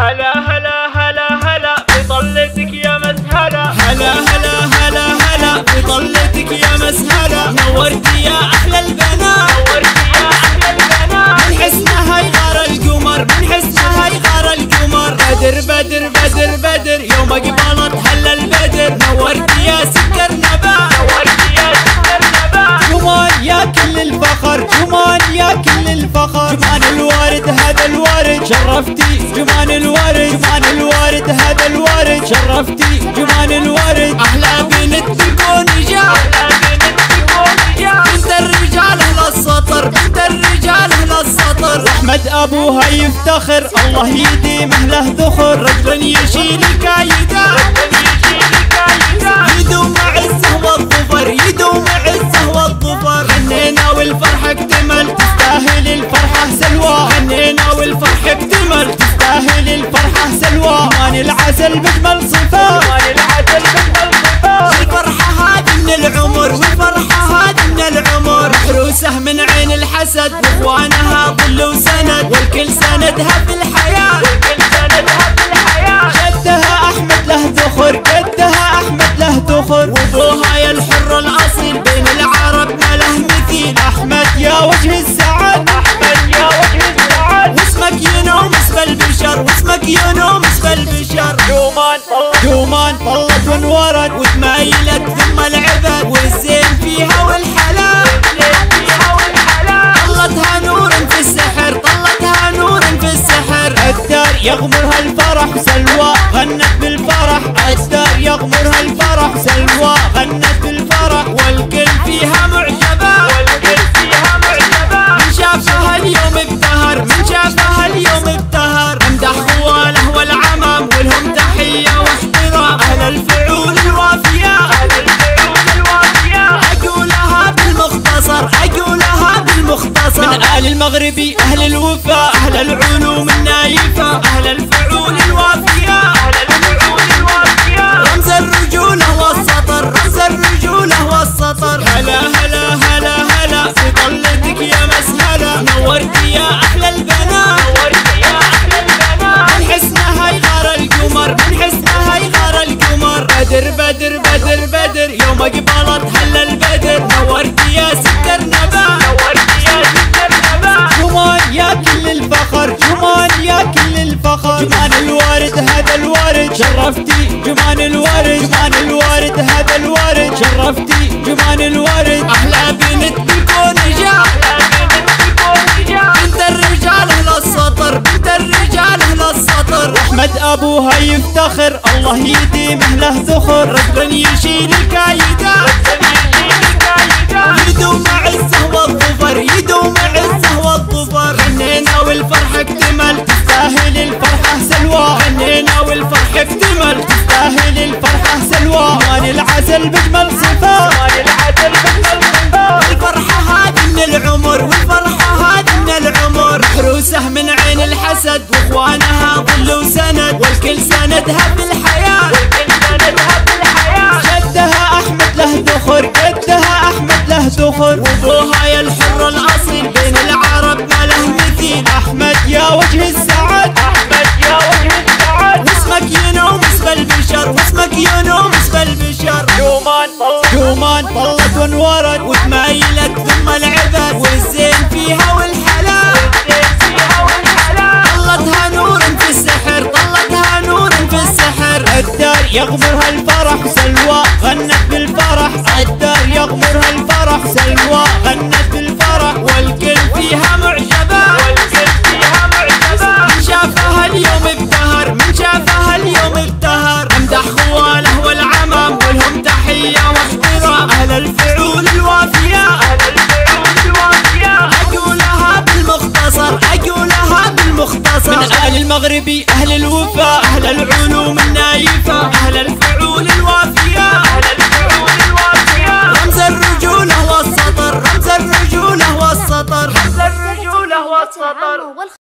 هلا هلا هلا هلا بطلتك يا مسهلة، هلا هلا هلا هلا بطلتك يا مسهلة، نورتي يا أحلى البنات، نورتي يا أحلى البنات، من حسنها هاي غار القمر، من حسنها هاي غار القمر، بدر بدر بدر بدر يوم أقبلت هلا البدر، نورتي يا سكر نبات، نورتي يا سكر نبات، جمال يا كل الفخر، جمال يا كل الفخر، جمال الوارد هذا الوارد شرفتي، جمان الورد، جمان الورد هذا الورد شرفتي، جمان الورد أحلى بنت تكون رجال، أحلى بنت تكون رجال، بنت الرجال أهل السطر، بنت الرجال أهل السطر، أحمد أبوها يفتخر الله يديم أهله ذخر، رجل يشيل كايدا، رجل يشيل كايدا، يدوم عزه والظفر، يدوم عزه والظفر، غنينا والفرحة اكتمل، تستاهل الفرحة سلوى، غنينا والفرحة اكتمل، تستاهل الفرحة سلوى، مان العسل بجمل صفات، مان العسل بجمل صفات، الفرحة هذه من العمر، والفرحة هذه من العمر، عروسه من عين الحسد، واخوانها ظل وسند، والكل سندها في الحياة، والكل سندها في الحياة، جدها أحمد له ذخر، جدها أحمد له ذخر، وابوها يا الحر الأصيل، بين العرب ما له مثيل، أحمد يا وجه السعد، أحمد يا وجه السعد، واسمك ينوم البشر، واسمك ينوم اسم البشر، جومان جومان طلت وانورد، وتمايلت ثم العبد، والزين فيها والحلال، طلتها نور في السحر، طلتها نور في السحر، الدار يغمرها الفرح سلوى، غنت بالفرح، الدار يغمرها الفرح سلوى، غنت بالفرح، والكل فيها معجبة، والكل فيها معجبة، من شافها اليوم ابتهر، من شافها اليوم ابتهر، الفعول الوافية، الفعول الوافية، أقولها بالمختصر، أقولها بالمختصر، من آل المغربي أهل الوفاء، أهل العلوم النايفة، أهل الفعول الوافية، أهل الفعول الوافية، رمز الرجولة والسطر، رمز الرجولة والسطر، هلا هلا هلا هلا بطلتك يا مسهلة، نورتي يا أحلى البنات، نورتي يا أحلى البنات، من حسنها هاي غار القمر، من حسنها هاي غار القمر، بدر بدر بدر بدر يوم أقبلت هلا البدر، نورتي يا سكر نبات، نورتي يا سكر نبات، جمال يا كل الفخر، جمال يا كل الفخر، جمان الورد هذا الورد شرفتي، جمان الورد، جمان الورد هذا الورد شرفتي، جمان الورد أحلى بنت تكون رجال، أحلى بنت تكون رجال، بنت الرجال أهل السطر، بنت الرجال أهل السطر، أحمد أبوها يفتخر الله يديم أهله ذخر، رجل يشيل الكايدا، رجل يشيل الكايدا، يدوم عزه والظفر، يدوم عزه والظفر، غنينا والفرحة اكتمل، تستاهل الفرحة سلوى، غنينا والفرحة اكتمل، تستاهل الفرحة سلوى، مان العسل بجمل صفات، مان العسل بجمل صفات، الفرحة هذه من العمر، والفرحة هذه من العمر، عروسه من عين الحسد، واخوانها ظل وسند، والكل سندها في الحياة، والكل سندها في الحياة، جدها أحمد له ذخر، جدها أحمد له ذخر، وابوها يا الحر الأصيل، بين العرب ما له مثيل، أحمد يا وجه السعد، أحمد يا وجه السعد، واسمك ينوم اسم البشر، واسمك ينوم اسم البشر، جومان جومان طلت وانورد، وتمايلت ثم العبد، والزين فيها والحلال، والزين فيها والحلال، طلتها نور في السحر، طلتها نور في السحر، الدار يغمرها الفرح سلوى، غنت بالفرح، الدار يغمرها الفرح سلوى، غنت بالفرح، والكل فيها معجبة، والكل فيها معجبة، من شافها اليوم ابتهر، من شافها اليوم ابتهر، امدح خواله والعمام، ولهم تحية واحترام، أهل الفعول الوافية، أهل الفعول الوافية، أقولها بالمختصر، أقولها بالمختصر، من آل المغربي أهل الوفاء، أهل العلوم